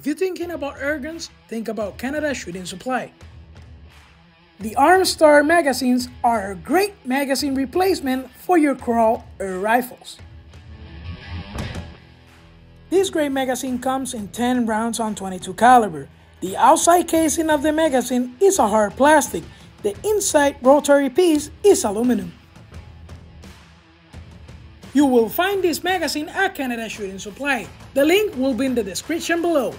If you're thinking about air guns, think about Canada Shooting Supply. The Armstar magazines are a great magazine replacement for your Kral air rifles. This great magazine comes in 10 rounds on .22 caliber. The outside casing of the magazine is a hard plastic. The inside rotary piece is aluminum. You will find this magazine at Canada Shooting Supply. The link will be in the description below.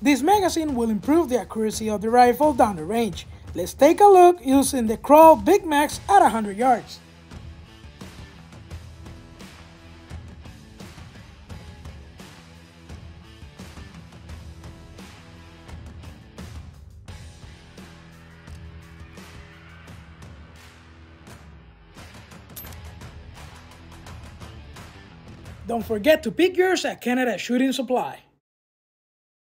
This magazine will improve the accuracy of the rifle down the range. Let's take a look using the Kral Big Max at 100 yards. Don't forget to pick yours at Canada Shooting Supply.